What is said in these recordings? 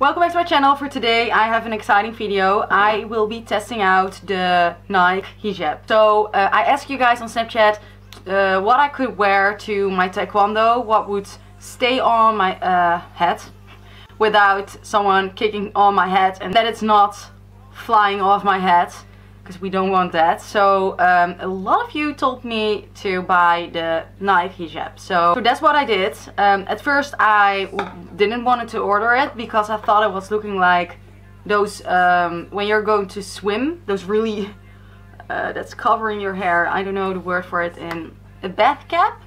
Welcome back to my channel. For today I have an exciting video. I will be testing out the Nike hijab. So I asked you guys on Snapchat what I could wear to my taekwondo, what would stay on my head without someone kicking on my head and that it's not flying off my head, because we don't want that. So a lot of you told me to buy the Nike hijab, so that's what I did. At first I didn't want to order it because I thought it was looking like those when you're going to swim, those really that's covering your hair. I don't know the word for it in a bath cap.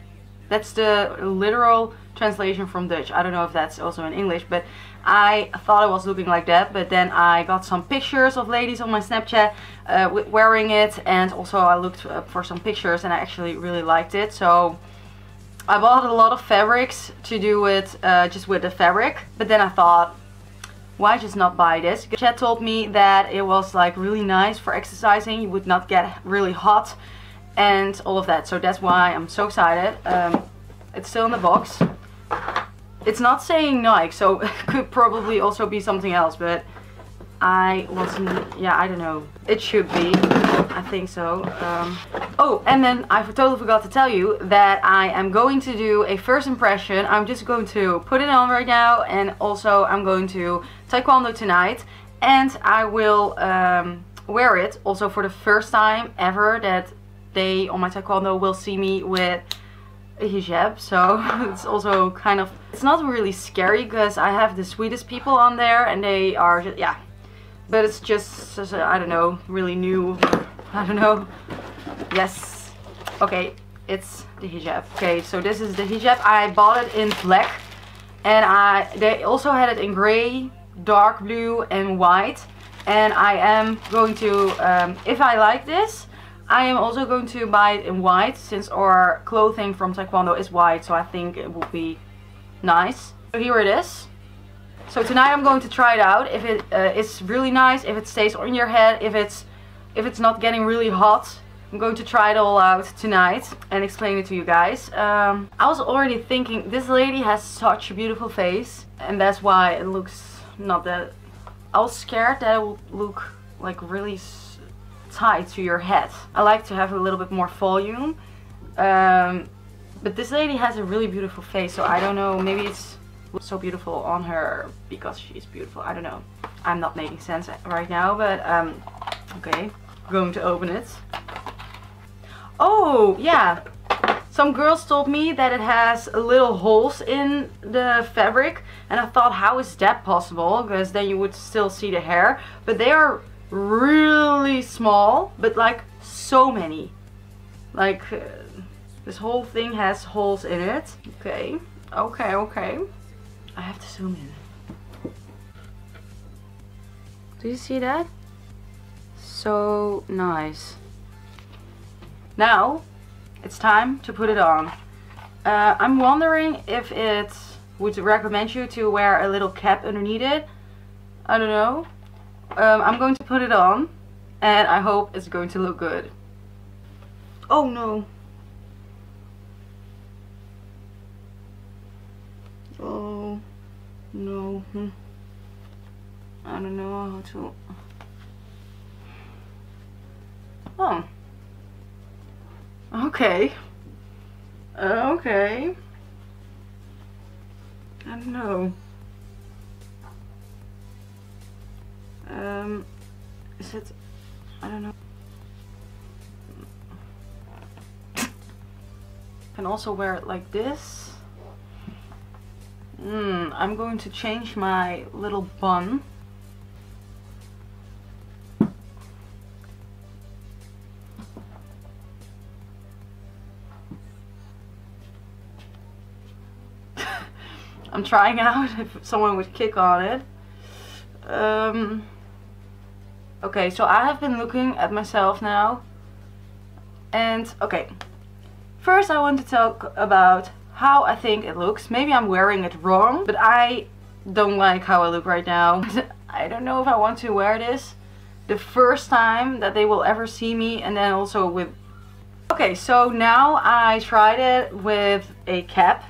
That's the literal translation from Dutch. I don't know if that's also in English, but I thought it was looking like that. But then I got some pictures of ladies on my Snapchat wearing it, and also I looked for some pictures and I actually really liked it. So I bought a lot of fabrics to do it just with the fabric, but then I thought, why just not buy this? Chat told me that it was like really nice for exercising, you would not get really hot and all of that. So that's why I'm so excited. It's still in the box. It's not saying Nike, so it could probably also be something else, but I wasn't, yeah, I don't know. It should be, I think so. Oh, and then I totally forgot to tell you that I am going to do a first impression. I'm just going to put it on right now, and also I'm going to taekwondo tonight, and I will wear it also for the first time ever that they on my taekwondo will see me with a hijab. So it's also kind of, it's not really scary because I have the sweetest people on there and they are just, yeah, but it's just, I don't know, really new, I don't know. Yes, okay, it's the hijab. Okay, so this is the hijab. I bought it in black, and they also had it in gray, dark blue and white, and I am going to if I like this, I am also going to buy it in white, since our clothing from taekwondo is white, so I think it would be nice. So here it is. So tonight I'm going to try it out. If it is really nice, if it stays on your head, if it's not getting really hot, I'm going to try it all out tonight and explain it to you guys. I was already thinking, this lady has such a beautiful face, and that's why it looks not that... I was scared that it would look like really tied to your head. I like to have a little bit more volume, but this lady has a really beautiful face, so I don't know, maybe it's so beautiful on her because she's beautiful. I don't know, I'm not making sense right now, but okay, I'm going to open it. Oh yeah, some girls told me that it has little holes in the fabric, and I thought, how is that possible, because then you would still see the hair, but they are really small, but like so many, like this whole thing has holes in it. Okay, okay, okay, I have to zoom in. Do you see that? So nice. Now it's time to put it on. I'm wondering if it would recommend you to wear a little cap underneath it, I don't know. I'm going to put it on and I hope it's going to look good. Oh no. Oh no. I don't know how to... Oh. Okay. Okay. I don't know. Is it... I don't know. Can also wear it like this. I'm going to change my little bun. I'm trying out if someone would kick on it. Okay, so I have been looking at myself now, and okay, first I want to talk about how I think it looks. Maybe I'm wearing it wrong, but I don't like how I look right now. I don't know if I want to wear this the first time that they will ever see me, and then also with... Okay, so now I tried it with a cap,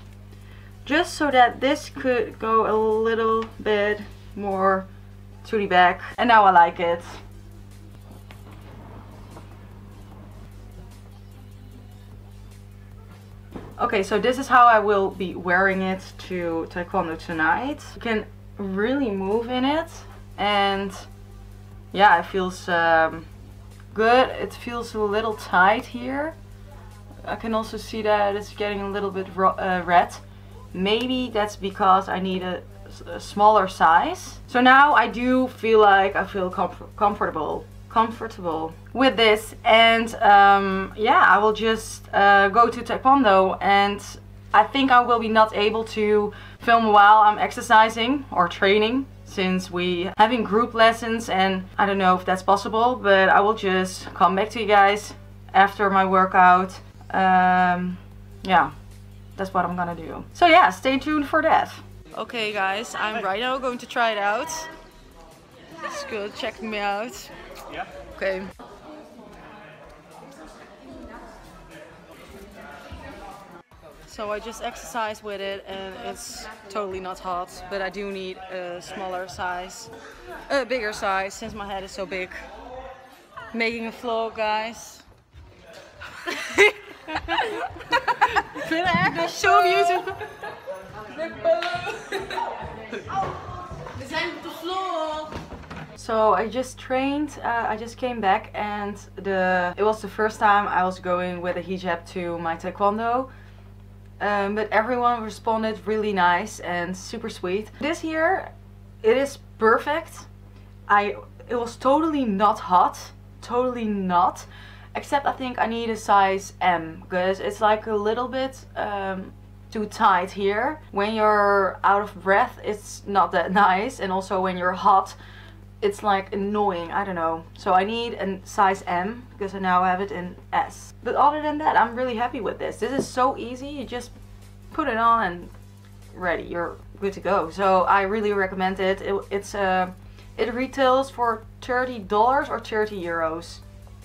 just so that this could go a little bit more to the back, and now I like it. Okay, so this is how I will be wearing it to taekwondo tonight. You can really move in it, and yeah, it feels good. It feels a little tight here. I can also see that it's getting a little bit red. Maybe that's because I need a smaller size. So now I do feel like I feel comfortable with this, and yeah, I will just go to taekwondo, and I think I will be not able to film while I'm exercising or training, since we having group lessons, and I don't know if that's possible, but I will just come back to you guys after my workout. Yeah, that's what I'm gonna do. So yeah, stay tuned for that. Okay guys, I'm right now going to try it out. It's good, check me out. Yeah. Okay. So I just exercised with it, and it's totally not hot, but I do need a smaller size, a bigger size, since my head is so big. Making a vlog, guys. That's so beautiful. So I just trained, I just came back, and it was the first time I was going with a hijab to my taekwondo. But everyone responded really nice and super sweet. This year it is perfect. It was totally not hot, totally not. Except I think I need a size M, because it's like a little bit too tight here. When you're out of breath, it's not that nice, and also when you're hot, it's like annoying, I don't know. So I need a size M, because I now have it in S. But other than that, I'm really happy with this. This is so easy, you just put it on and ready, you're good to go. So I really recommend it. It retails for $30 or 30 euros,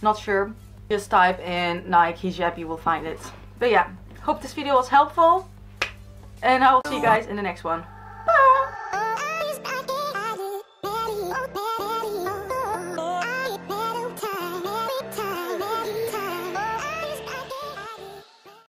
not sure. Just type in Nike hijab, you will find it. But yeah, hope this video was helpful, and I will see you guys in the next one.